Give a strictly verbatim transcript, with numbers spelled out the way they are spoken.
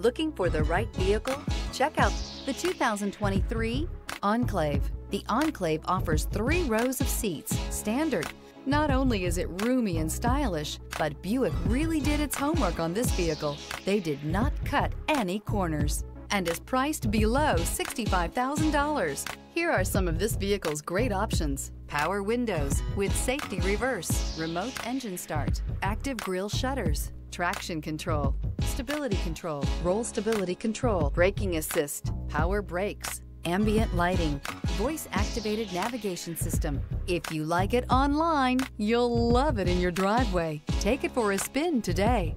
Looking for the right vehicle? Check out the two thousand twenty-three Enclave. The Enclave offers three rows of seats, standard. Not only is it roomy and stylish, but Buick really did its homework on this vehicle. They did not cut any corners and is priced below sixty-five thousand dollars. Here are some of this vehicle's great options: power windows with safety reverse, remote engine start, active grille shutters, traction control, stability control, roll stability control, braking assist, power brakes, ambient lighting, voice-activated navigation system. If you like it online, you'll love it in your driveway. Take it for a spin today.